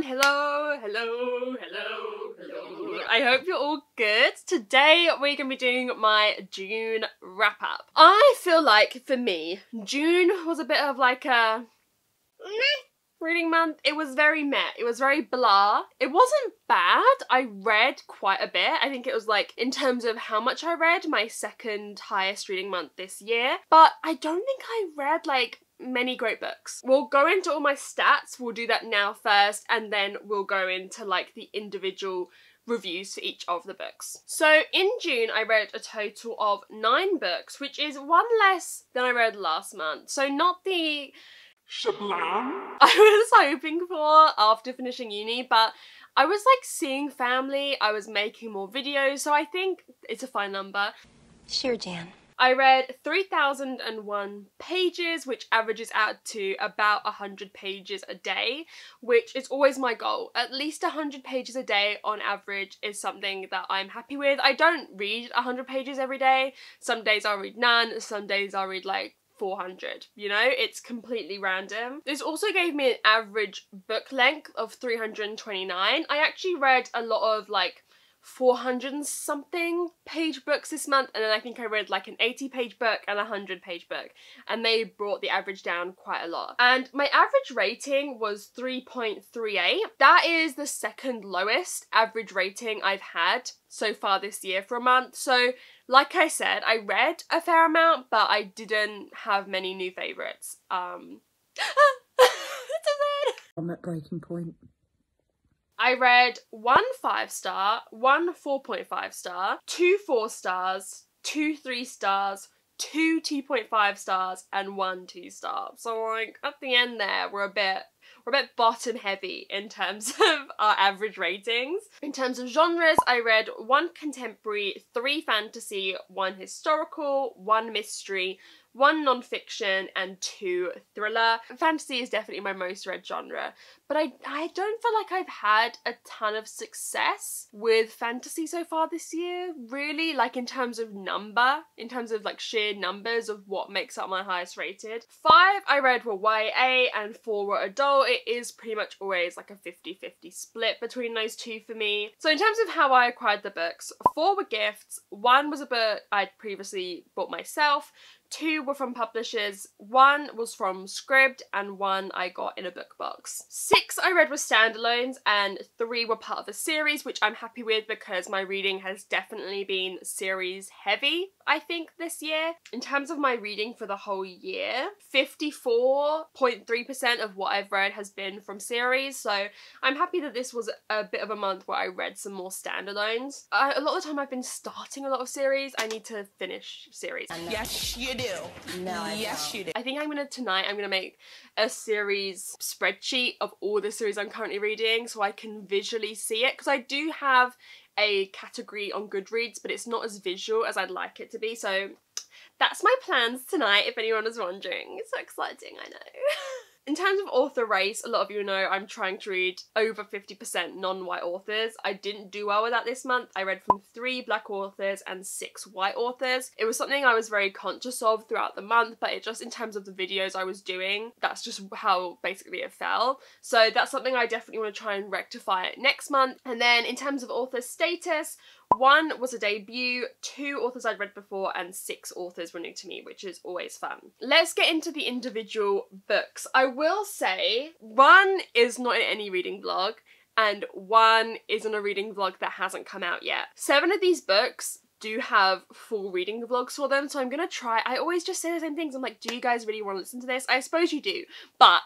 everyone! Hello! I hope you're all good. Today we're going to be doing my June wrap-up. I feel like, for me, June was a bit of like a reading month. It was very meh. It was very blah. It wasn't bad. I read quite a bit. I think it was like, in terms of how much I read, my second highest reading month this year. But I don't think I read like many great books. We'll go into all my stats, we'll do that now first, and then we'll go into like the individual reviews for each of the books. So in June I read a total of 9 books, which is 1 less than I read last month. So not the shablam I was hoping for after finishing uni, but I was like seeing family, I was making more videos, so I think it's a fine number. Sure, Jan. I read 3,001 pages, which averages out to about 100 pages a day, which is always my goal. At least 100 pages a day on average is something that I'm happy with. I don't read 100 pages every day. Some days I'll read none, some days I'll read like 400, you know, it's completely random. This also gave me an average book length of 329. I actually read a lot of like 400 and something page books this month, and then I think I read like an 80 page book and a 100 page book, and they brought the average down quite a lot. And my average rating was 3.38. That is the second lowest average rating I've had so far this year for a month. So like I said, I read a fair amount, but I didn't have many new favourites. I'm at breaking point. I read 1 5-star, 1 4.5-star, 2 4-stars, 2 3-stars, 2 2.5-stars, and 1 2-star. So like at the end there, we're a bit bottom heavy in terms of our average ratings. In terms of genres, I read 1 contemporary, 3 fantasy, 1 historical, 1 mystery, 1 non-fiction, and 2 thriller. Fantasy is definitely my most read genre, but I don't feel like I've had a ton of success with fantasy so far this year, really, like in terms of number, in terms of like sheer numbers of what makes up my highest rated. 5 I read were YA and 4 were adult. It is pretty much always like a 50-50 split between those two for me. So in terms of how I acquired the books, 4 were gifts, 1 was a book I'd previously bought myself, 2 were from publishers, 1 was from Scribd, and 1 I got in a book box. 6 I read were standalones, and 3 were part of a series, which I'm happy with because my reading has definitely been series heavy, I think, this year. In terms of my reading for the whole year, 54.3% of what I've read has been from series, so I'm happy that this was a bit of a month where I read some more standalones. A lot of the time I've been starting a lot of series. I need to finish series. Yes, you do. No, yes, you do. I think tonight I'm gonna make a series spreadsheet of all the series I'm currently reading so I can visually see it, because I do have a category on Goodreads, but it's not as visual as I'd like it to be. So that's my plans tonight, if anyone was wondering. It's so exciting, I know. In terms of author race, a lot of you know I'm trying to read over 50% non-white authors. I didn't do well with that this month. I read from 3 black authors and 6 white authors. It was something I was very conscious of throughout the month, but it just, in terms of the videos I was doing, that's just how basically it fell. So that's something I definitely want to try and rectify next month. And then in terms of author status, 1 was a debut, 2 authors I'd read before, and 6 authors were new to me, which is always fun. Let's get into the individual books. I will say 1 is not in any reading vlog, and 1 is in a reading vlog that hasn't come out yet. 7 of these books do have full reading vlogs for them, so I'm gonna try. I always just say the same things. I'm like, do you guys really want to listen to this? I suppose you do, but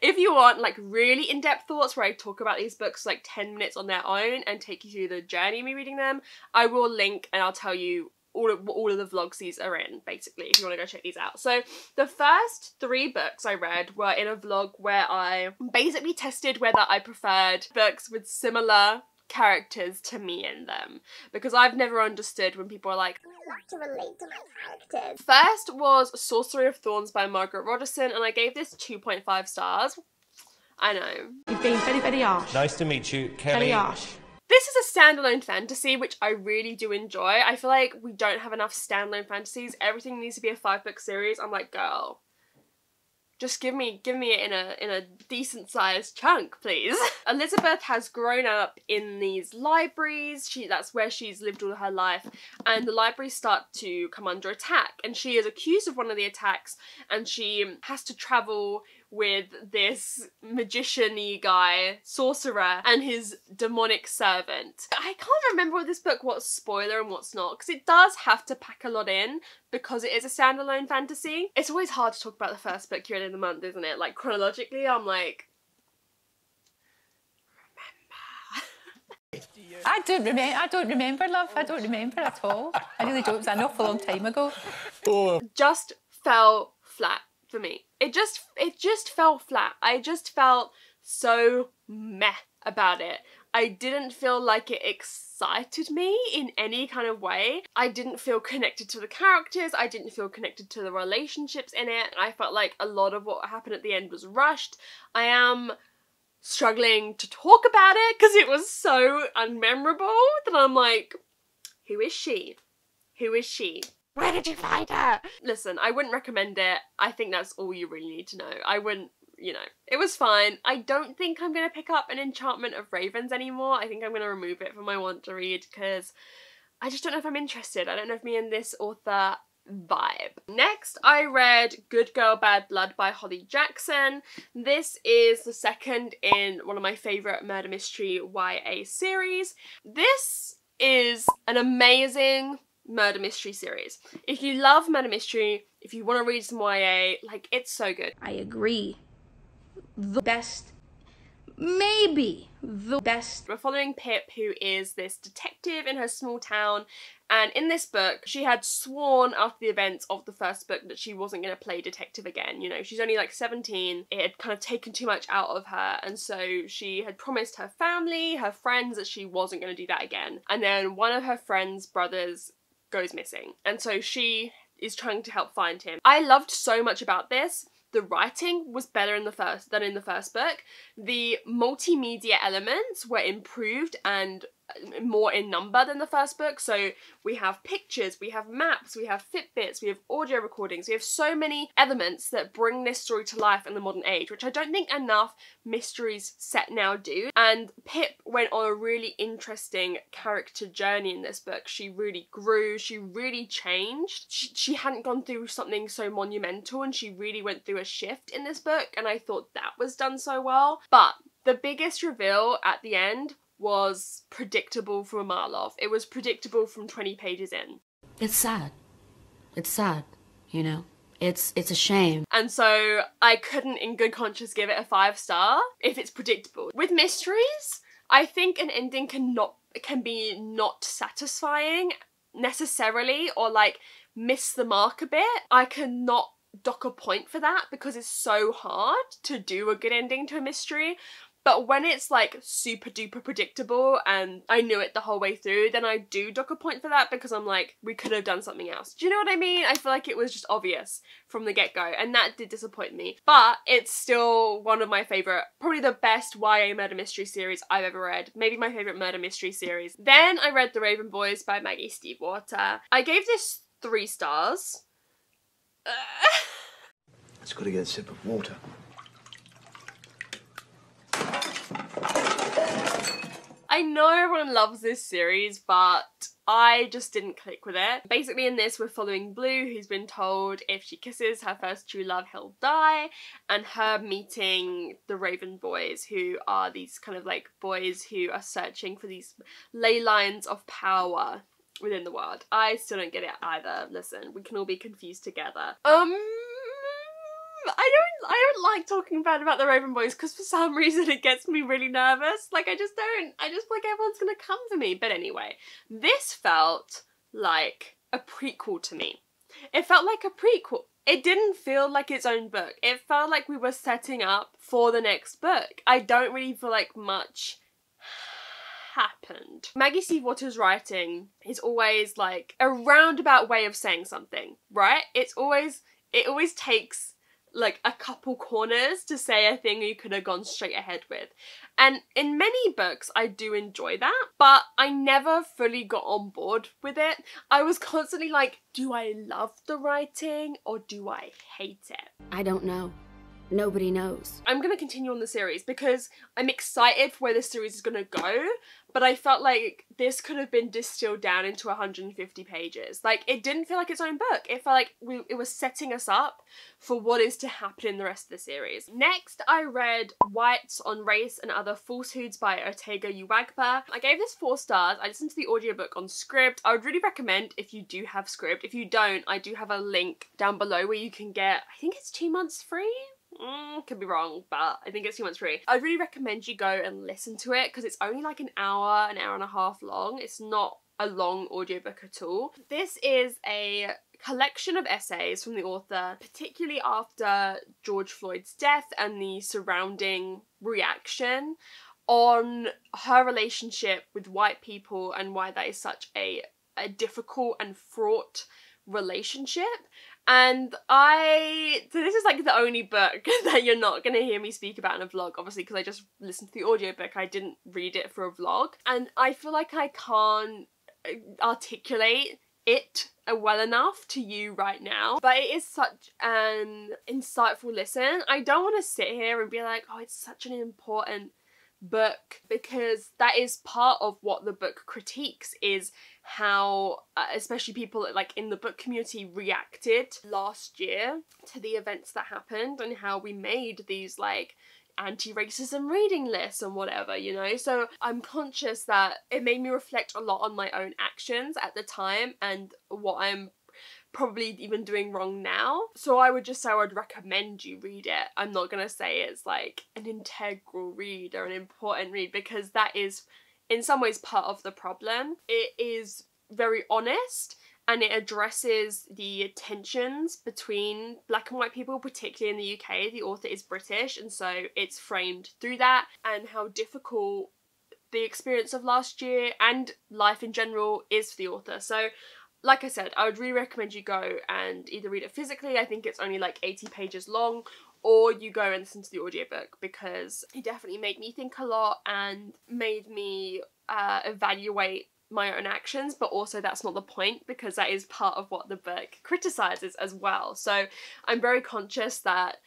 if you want like really in-depth thoughts where I talk about these books like 10 minutes on their own and take you through the journey of me reading them, I will link and I'll tell you all of the vlogs these are in, basically, if you want to go check these out. So the first 3 books I read were in a vlog where I basically tested whether I preferred books with similar characters to me in them, because I've never understood when people are like, I like to relate to my characters. First was Sorcery of Thorns by Margaret Rogerson, and I gave this 2.5 stars. I know. You've been very, very harsh. Nice to meet you, Kelly. Very harsh. This is a standalone fantasy, which I really do enjoy. I feel like we don't have enough standalone fantasies. Everything needs to be a 5-book series. I'm like, girl, Just give me it in a decent sized chunk, please. Elizabeth has grown up in these libraries. That's where she's lived all her life, and the libraries start to come under attack, and she is accused of one of the attacks, and she has to travel with this magician-y guy, sorcerer, and his demonic servant. I can't remember with this book what's spoiler and what's not, because it does have to pack a lot in because it is a standalone fantasy. It's always hard to talk about the first book you read in the month, isn't it? Like, chronologically, I'm like, remember. I don't remember, love. I don't remember at all. I really don't. It was an awful long time ago. Oh. Just fell flat for me. It just fell flat. I just felt so meh about it. I didn't feel like it excited me in any kind of way. I didn't feel connected to the characters. I didn't feel connected to the relationships in it. I felt like a lot of what happened at the end was rushed. I am struggling to talk about it because it was so unmemorable that I'm like, who is she? Who is she? Where did you find her? Listen, I wouldn't recommend it. I think that's all you really need to know. I wouldn't, you know. It was fine. I don't think I'm going to pick up An Enchantment of Ravens anymore. I think I'm going to remove it from my want to read because I just don't know if I'm interested. I don't know if me and this author vibe. Next, I read Good Girl, Bad Blood by Holly Jackson. This is the second in one of my favourite murder mystery YA series. This is an amazing murder mystery series. If you love murder mystery, if you want to read some YA, like, it's so good. I agree. The best, maybe the best. We're following Pip, who is this detective in her small town, and in this book, she had sworn after the events of the first book that she wasn't going to play detective again. You know, she's only like 17. It had kind of taken too much out of her, and so she had promised her family, her friends, that she wasn't going to do that again. And then one of her friend's brothers goes missing, and so she is trying to help find him. I loved so much about this. The writing was better than in the first book. The multimedia elements were improved and more in number than the first book. So we have pictures, we have maps, we have Fitbits, we have audio recordings, we have so many elements that bring this story to life in the modern age, which I don't think enough mysteries set now do. And Pip went on a really interesting character journey in this book. She really grew, she really changed. She hadn't gone through something so monumental, and she really went through a shift in this book, and I thought that was done so well. But the biggest reveal at the end was predictable from a mile off. It was predictable from 20 pages in. It's sad. It's sad, you know? It's a shame. And so I couldn't in good conscience give it a 5-star if it's predictable. With mysteries, I think an ending can be not satisfying necessarily, or like miss the mark a bit. I cannot dock a point for that because it's so hard to do a good ending to a mystery. But when it's like super duper predictable and I knew it the whole way through, then I do dock a point for that because I'm like, we could have done something else. Do you know what I mean? I feel like it was just obvious from the get-go, and that did disappoint me. But it's still one of my favourite, probably the best YA murder mystery series I've ever read. Maybe my favourite murder mystery series. Then I read The Raven Boys by Maggie Stiefvater. I gave this 3 stars. It's got to get a sip of water. I know everyone loves this series, but I just didn't click with it. Basically in this, we're following Blue, who's been told if she kisses her first true love, he'll die, and her meeting the Raven Boys, who are these kind of like boys who are searching for these ley lines of power within the world. I still don't get it either. Listen, we can all be confused together. I don't like talking bad about the Raven Boys because for some reason it gets me really nervous. Like, I just feel like everyone's gonna come for me. But anyway, this felt like a prequel to me. It felt like a prequel. It didn't feel like its own book. It felt like we were setting up for the next book. I don't really feel like much happened. Maggie Stiefvater's writing is always like a roundabout way of saying something, right? It always takes like a couple corners to say a thing you could have gone straight ahead with. And in many books I do enjoy that, but I never fully got on board with it. I was constantly like, do I love the writing or do I hate it? I don't know. nobody knows. I'm going to continue on the series because I'm excited for where this series is going to go, but I felt like this could have been distilled down into 150 pages. Like, it didn't feel like its own book. It felt like it was setting us up for what is to happen in the rest of the series. Next, I read Whites on Race and Other Falsehoods by Otegha Uwagba. I gave this 4 stars. I listened to the audiobook on Scribd. I would really recommend if you do have Scribd. If you don't, I do have a link down below where you can get, I think it's 2 months free? Could be wrong, but I think it's 2 months free. I'd really recommend you go and listen to it because it's only like an hour and a half long. It's not a long audiobook at all. This is a collection of essays from the author, particularly after George Floyd's death and the surrounding reaction, on her relationship with white people and why that is such a difficult and fraught relationship. And so this is like the only book that you're not going to hear me speak about in a vlog, obviously, because I just listened to the audiobook. I didn't read it for a vlog. And I feel like I can't articulate it well enough to you right now, but it is such an insightful listen. I don't want to sit here and be like, oh, it's such an important book, because that is part of what the book critiques, is how especially people like in the book community reacted last year to the events that happened and how we made these like anti-racism reading lists and whatever, you know. So I'm conscious that it made me reflect a lot on my own actions at the time and what I'm probably even doing wrong now. So I would just say I would recommend you read it. I'm not gonna say it's like an integral read or an important read, because that is in some ways part of the problem. It is very honest and it addresses the tensions between black and white people, particularly in the UK. The author is British, and so it's framed through that and how difficult the experience of last year and life in general is for the author. So like I said, I would really recommend you go and either read it physically, I think it's only like 80 pages long, or you go and listen to the audiobook, because it definitely made me think a lot and made me evaluate my own actions. But also that's not the point, because that is part of what the book criticises as well. So I'm very conscious that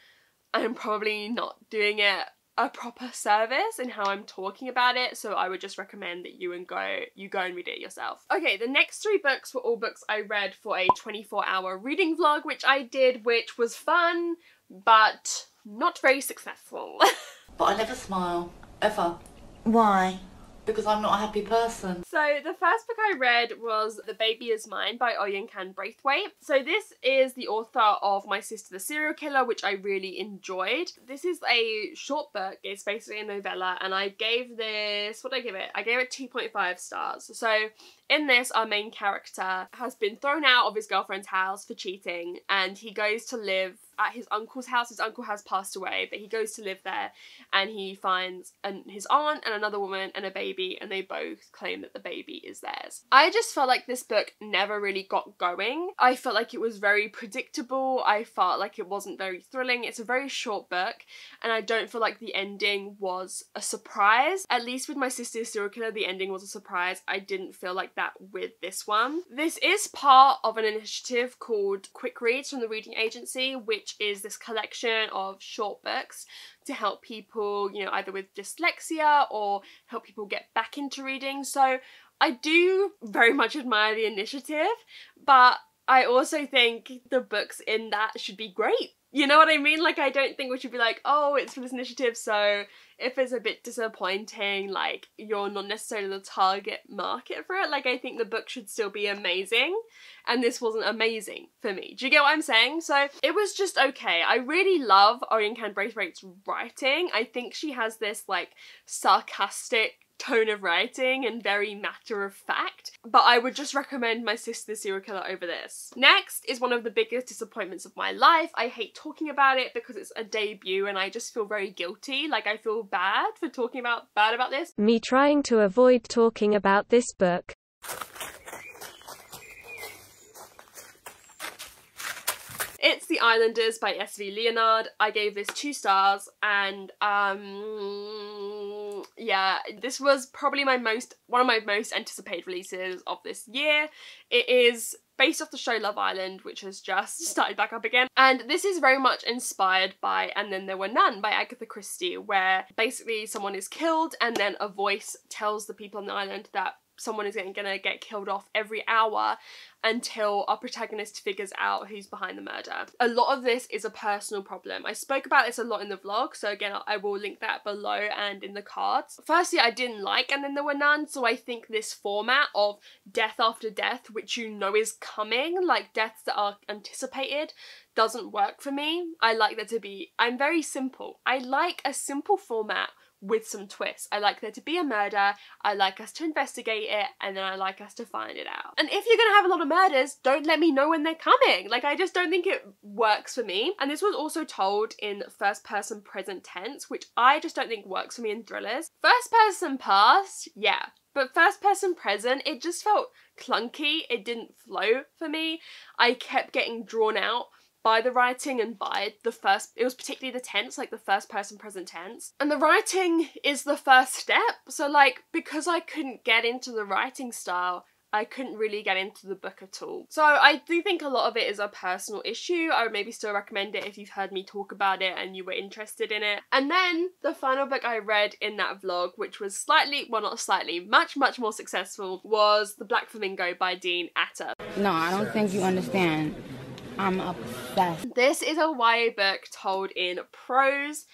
I'm probably not doing it a proper service in how I'm talking about it, so I would just recommend that you go and read it yourself. Okay, the next 3 books were all books I read for a 24-hour reading vlog, which I did, which was fun, but not very successful. But I never smile, ever. Why? Because I'm not a happy person. So the first book I read was The Baby Is Mine by Oyinkan Braithwaite. So this is the author of My Sister the Serial Killer, which I really enjoyed. This is a short book. It's basically a novella, and I gave this, what did I give it? I gave it 2.5 stars. So in this, our main character has been thrown out of his girlfriend's house for cheating, and he goes to live at his uncle's house. His uncle has passed away, but he goes to live there, and he finds his aunt and another woman and a baby, and they both claim that the baby is theirs. I just felt like this book never really got going. I felt like it was very predictable. I felt like it wasn't very thrilling. It's a very short book, and I don't feel like the ending was a surprise. At least with My Sister's Serial Killer, the ending was a surprise. I didn't feel like that with this one. This is part of an initiative called Quick Reads from the Reading Agency, which is this collection of short books to help people, you know, either with dyslexia or help people get back into reading. So I do very much admire the initiative, but I also think the books in that should be great. You know what I mean? Like, I don't think we should be like, oh, it's for this initiative, so if it's a bit disappointing, like, you're not necessarily the target market for it. Like, I think the book should still be amazing, and this wasn't amazing for me. Do you get what I'm saying? So it was just okay. I really love Oyinkan Braithwaite's writing. I think she has this, like, sarcastic tone of writing and very matter of fact, but I would just recommend My Sister the Serial Killer over this. Next is one of the biggest disappointments of my life. I hate talking about it because it's a debut and I just feel very guilty. Like, I feel bad for talking about this. Me trying to avoid talking about this book. It's The Islanders by SV Leonard. I gave this 2 stars, and Yeah, this was probably one of my most anticipated releases of this year. It is based off the show Love Island, which has just started back up again. And this is very much inspired by And Then There Were None by Agatha Christie, where basically someone is killed and then a voice tells the people on the island that someone is gonna get killed off every hour until our protagonist figures out who's behind the murder. A lot of this is a personal problem. I spoke about this a lot in the vlog, so again, I will link that below and in the cards. Firstly, I didn't like And Then There Were None, so I think this format of death after death, which you know is coming, like deaths that are anticipated, doesn't work for me. I like there to be, I'm very simple. I like a simple format with some twists. I like there to be a murder, I like us to investigate it, and then I like us to find it out. And if you're gonna have a lot of murders, don't let me know when they're coming. Like, I just don't think it works for me. And this was also told in first person present tense, which I just don't think works for me in thrillers. First person past, yeah. But first person present, it just felt clunky. It didn't flow for me. I kept getting drawn out by the writing and by the first, it was particularly the tense, like the first person present tense. And the writing is the first step. So like, because I couldn't get into the writing style, I couldn't really get into the book at all. So I do think a lot of it is a personal issue. I would maybe still recommend it if you've heard me talk about it and you were interested in it. And then the final book I read in that vlog, which was slightly, well not slightly, much, much more successful, was The Black Flamingo by Dean Atta. No, I don't think you understand. I'm obsessed. This is a YA book told in prose.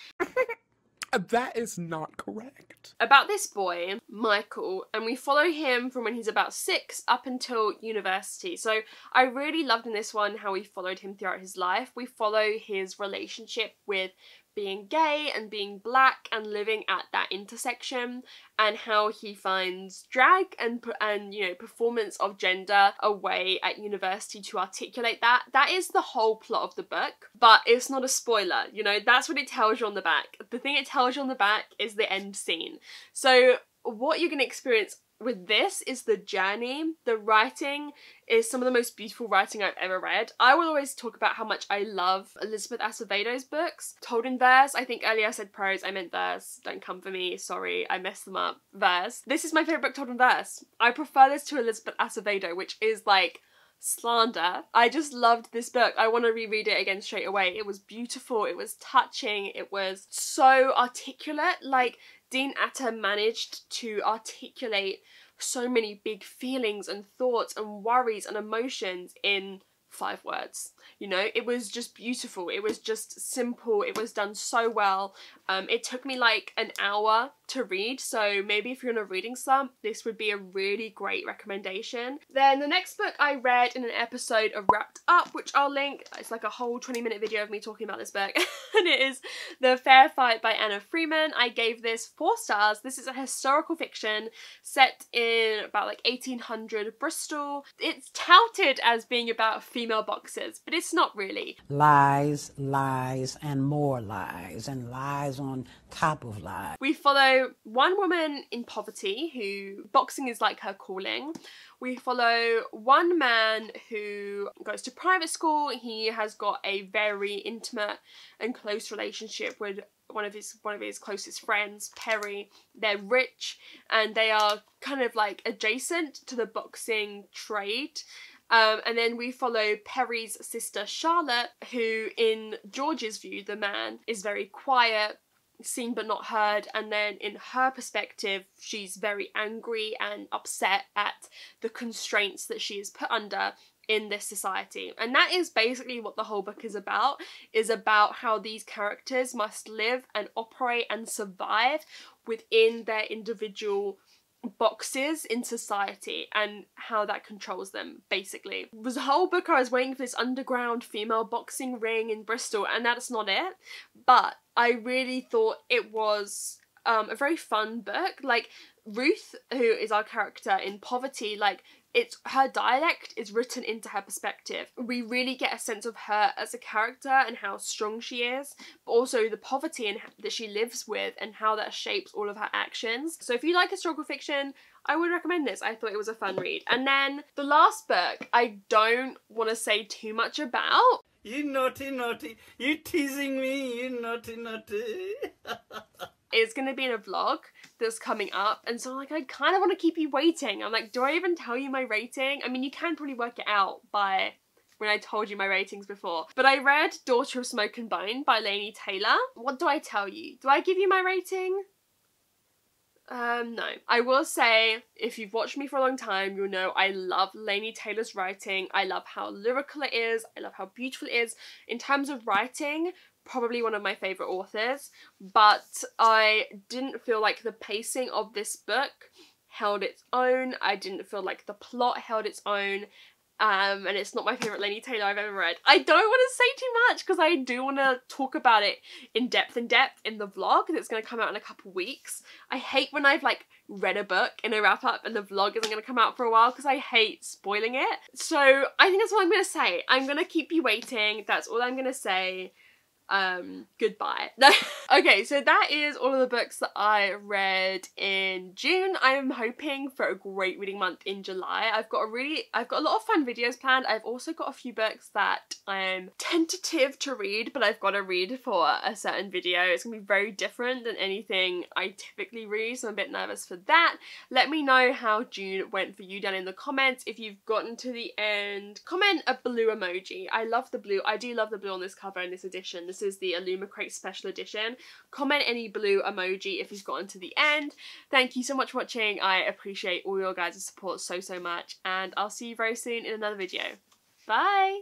That is not correct. About this boy, Michael, and we follow him from when he's about 6 up until university. So I really loved in this one how we followed him throughout his life. We follow his relationship with being gay and being black and living at that intersection, and how he finds drag and you know, performance of gender a way at university to articulate that. That is the whole plot of the book, but it's not a spoiler, you know, that's what it tells you on the back. The thing it tells you on the back is the end scene. So what you're gonna experience with this is the journey. The writing is some of the most beautiful writing I've ever read. I will always talk about how much I love Elizabeth Acevedo's books, told in verse. I think earlier I said prose, I meant verse. Don't come for me, sorry, I messed them up. Verse. This is my favourite book told in verse. I prefer this to Elizabeth Acevedo, which is like slander. I just loved this book. I want to reread it again straight away. It was beautiful, it was touching, it was so articulate. Like, Dean Atta managed to articulate so many big feelings and thoughts and worries and emotions in 5 words. You know, it was just beautiful. It was just simple. It was done so well. It took me like an hour to read. So maybe if you're in a reading slump, this would be a really great recommendation. Then the next book I read in an episode of Wrapped Up, which I'll link. It's like a whole 20-minute video of me talking about this book. And it is The Fair Fight by Anna Freeman. I gave this 4 stars. This is a historical fiction set in about like 1800 Bristol. It's touted as being about female boxers, but it's not really. Lies, lies, and more lies, and lies on top of lies. We follow one woman in poverty who boxing is like her calling. We follow one man who goes to private school. He has got a very intimate and close relationship with one of his closest friends, Perry. They're rich and they are kind of like adjacent to the boxing trade. And then we follow Perry's sister Charlotte, who in George's view, the man, is very quiet, seen but not heard, and then in her perspective she's very angry and upset at the constraints that she is put under in this society. And that is basically what the whole book is about how these characters must live and operate and survive within their individual boxes in society and how that controls them, basically. It was a whole book I was waiting for this underground female boxing ring in Bristol, and that's not it, but I really thought it was a very fun book. Like, Ruth, who is our character in poverty, like, it's her dialect is written into her perspective. We really get a sense of her as a character and how strong she is, but also the poverty and that she lives with and how that shapes all of her actions. So if you like historical fiction, I would recommend this. I thought it was a fun read. And then the last book I don't want to say too much about. You naughty, naughty. You teasing me, you naughty, naughty. is gonna be in a vlog that's coming up, and so like I kind of want to keep you waiting. I'm like, do I even tell you my rating? I mean, you can probably work it out by when I told you my ratings before. But I read Daughter of Smoke and Bone by Laini Taylor. What do I tell you? Do I give you my rating? No. I will say, if you've watched me for a long time, you'll know I love Laini Taylor's writing. I love how lyrical it is. I love how beautiful it is. In terms of writing, probably one of my favourite authors, but I didn't feel like the pacing of this book held its own. I didn't feel like the plot held its own. And it's not my favourite Laini Taylor I've ever read. I don't want to say too much because I do want to talk about it in depth in the vlog that's going to come out in a couple weeks. I hate when I've like read a book in a wrap up and the vlog isn't going to come out for a while because I hate spoiling it. So I think that's all I'm going to say. I'm going to keep you waiting. That's all I'm going to say. Goodbye. Okay, so that is all of the books that I read in June. I am hoping for a great reading month in July. I've got a lot of fun videos planned. I've also got a few books that I'm tentative to read, but I've got to read for a certain video. It's gonna be very different than anything I typically read, so I'm a bit nervous for that. Let me know how June went for you down in the comments. If you've gotten to the end, comment a blue emoji. I love the blue. I do love the blue on this cover in this edition. This is the Illumicrate special edition. Comment any blue emoji if you've gotten to the end. Thank you so much for watching. I appreciate all your guys' support so much, and I'll see you very soon in another video. Bye!